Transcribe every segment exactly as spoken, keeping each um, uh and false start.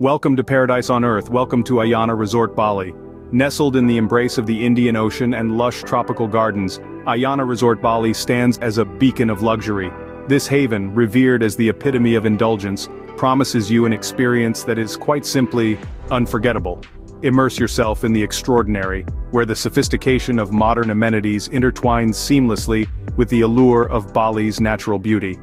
Welcome to paradise on earth, welcome to Ayana Resort Bali. Nestled in the embrace of the Indian Ocean and lush tropical gardens, Ayana Resort Bali stands as a beacon of luxury. This haven, revered as the epitome of indulgence, promises you an experience that is quite simply unforgettable. Immerse yourself in the extraordinary, where the sophistication of modern amenities intertwines seamlessly with the allure of Bali's natural beauty.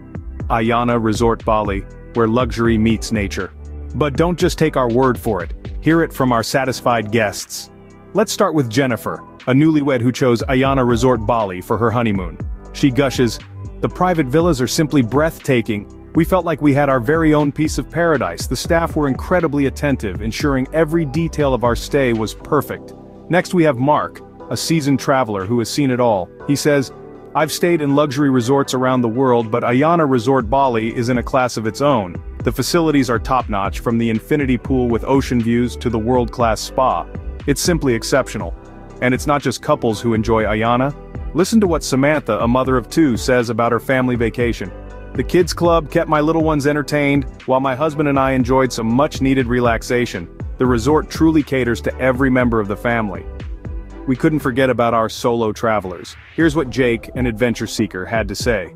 Ayana Resort Bali, where luxury meets nature. But don't just take our word for it, hear it from our satisfied guests. Let's start with Jennifer, a newlywed who chose Ayana Resort Bali for her honeymoon. She gushes, "The private villas are simply breathtaking. We felt like we had our very own piece of paradise. The staff were incredibly attentive, ensuring every detail of our stay was perfect." Next we have Mark, a seasoned traveler who has seen it all. He says, "I've stayed in luxury resorts around the world, but Ayana Resort Bali is in a class of its own. The facilities are top-notch, from the infinity pool with ocean views to the world-class spa. It's simply exceptional." And it's not just couples who enjoy Ayana. Listen to what Samantha, a mother of two, says about her family vacation. "The kids club kept my little ones entertained, while my husband and I enjoyed some much-needed relaxation. The resort truly caters to every member of the family." We couldn't forget about our solo travelers. Here's what Jake, an adventure seeker, had to say.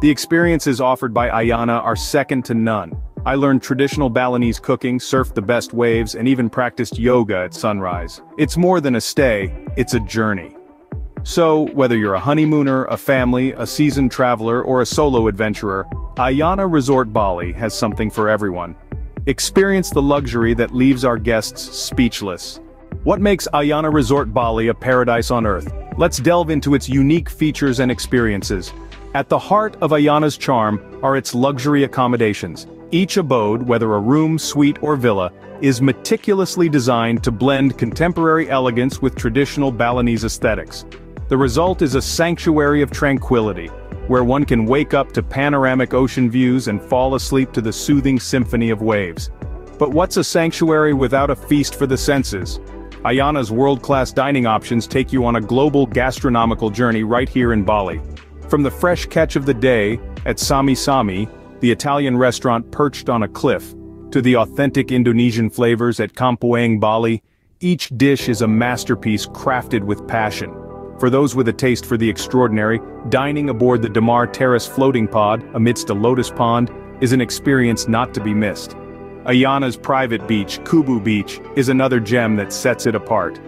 "The experiences offered by Ayana are second to none. I learned traditional Balinese cooking, surfed the best waves, and even practiced yoga at sunrise. It's more than a stay, it's a journey." So, whether you're a honeymooner, a family, a seasoned traveler, or a solo adventurer, Ayana Resort Bali has something for everyone. Experience the luxury that leaves our guests speechless. What makes Ayana Resort Bali a paradise on earth? Let's delve into its unique features and experiences. At the heart of Ayana's charm are its luxury accommodations. Each abode, whether a room, suite, or villa, is meticulously designed to blend contemporary elegance with traditional Balinese aesthetics. The result is a sanctuary of tranquility, where one can wake up to panoramic ocean views and fall asleep to the soothing symphony of waves. But what's a sanctuary without a feast for the senses? Ayana's world-class dining options take you on a global gastronomical journey right here in Bali. From the fresh catch of the day at Sami Sami, the Italian restaurant perched on a cliff, to the authentic Indonesian flavors at Kampuang Bali, each dish is a masterpiece crafted with passion. For those with a taste for the extraordinary, dining aboard the Damar Terrace floating pod, amidst a lotus pond, is an experience not to be missed. Ayana's private beach, Kubu Beach, is another gem that sets it apart.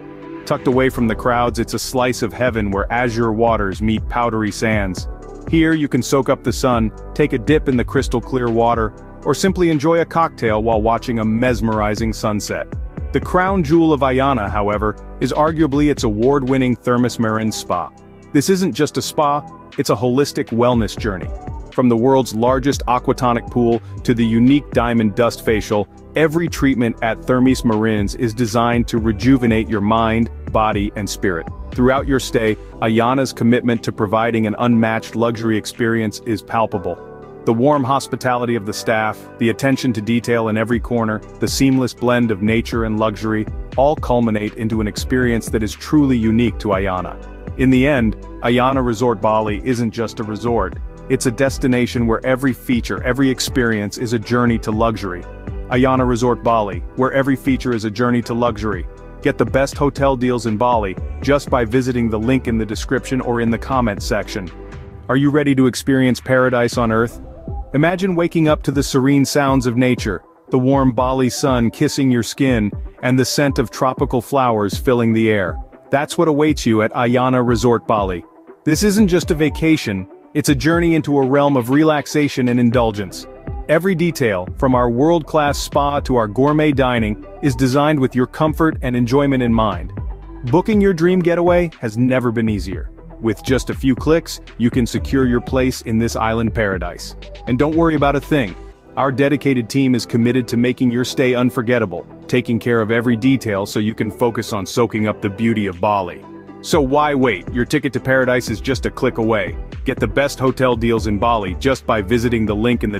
Tucked away from the crowds, it's a slice of heaven where azure waters meet powdery sands. Here you can soak up the sun, take a dip in the crystal clear water, or simply enjoy a cocktail while watching a mesmerizing sunset. The crown jewel of Ayana, however, is arguably its award-winning Thermes Marin Spa. This isn't just a spa, it's a holistic wellness journey. From the world's largest aquatonic pool to the unique diamond dust facial, every treatment at Thermes Marins is designed to rejuvenate your mind, body, and spirit. Throughout your stay, Ayana's commitment to providing an unmatched luxury experience is palpable. The warm hospitality of the staff, the attention to detail in every corner, the seamless blend of nature and luxury, all culminate into an experience that is truly unique to Ayana. In the end, Ayana Resort Bali isn't just a resort, it's a destination where every feature, every experience is a journey to luxury. Ayana Resort Bali, where every feature is a journey to luxury. Get the best hotel deals in Bali, just by visiting the link in the description or in the comments section. Are you ready to experience paradise on earth? Imagine waking up to the serene sounds of nature, the warm Bali sun kissing your skin, and the scent of tropical flowers filling the air. That's what awaits you at Ayana Resort Bali. This isn't just a vacation, it's a journey into a realm of relaxation and indulgence. Every detail, from our world-class spa to our gourmet dining, is designed with your comfort and enjoyment in mind. Booking your dream getaway has never been easier. With just a few clicks, you can secure your place in this island paradise. And don't worry about a thing. Our dedicated team is committed to making your stay unforgettable, taking care of every detail so you can focus on soaking up the beauty of Bali. So why wait? Your ticket to paradise is just a click away. Get the best hotel deals in Bali just by visiting the link in the